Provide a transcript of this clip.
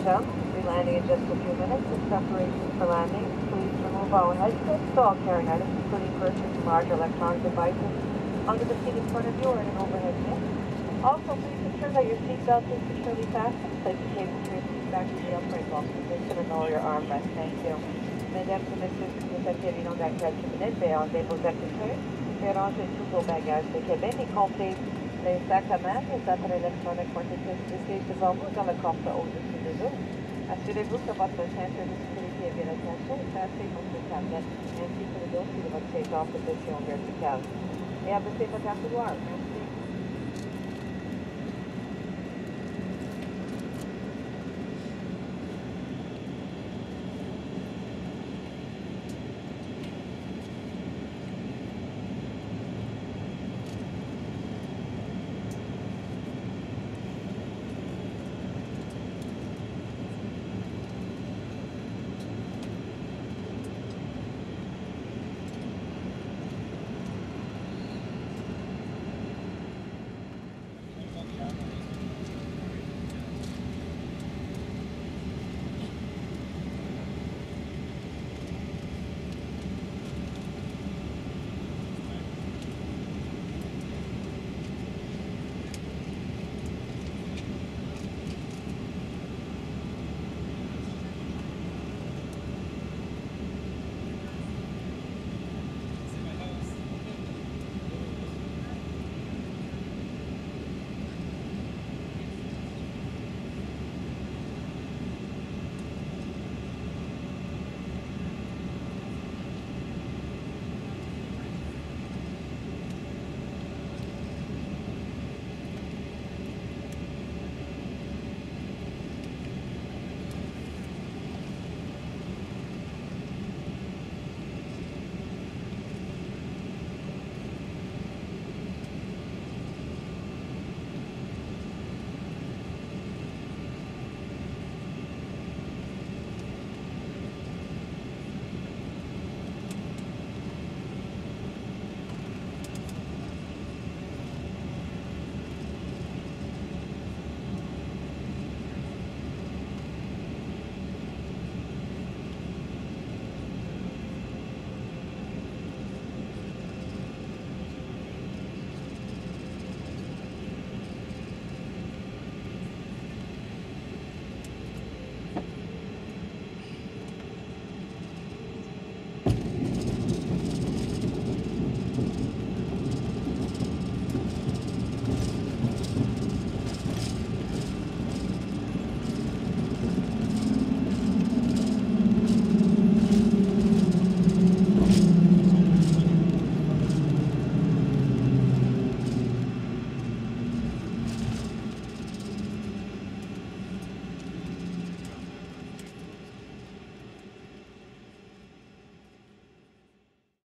Hotel. We'll be landing in just a few minutes. In preparation for landing, please remove all headsets, all carrying items, including purses and large electronic devices, onto the seat in front of you or in an overhead bin. Also, please ensure that your seatbelt is securely fastened. Place the cable to your seat back to the upright walking position and lower your armrest. Thank you. Mesdames et messieurs, si vous êtes bienvenus dans la classe minute, veuillez enlever vos accessoires, déranger tous vos bagages de Québec, y compris les sacs à main, les appareils électroniques ont été déposés devant vous dans le coffre au-dessus de vous. Assurez-vous que votre ceinture de sécurité est bien attachée et passez votre tablette ainsi que le dossier de votre siège en position verticale. Et abaissez votre armoire.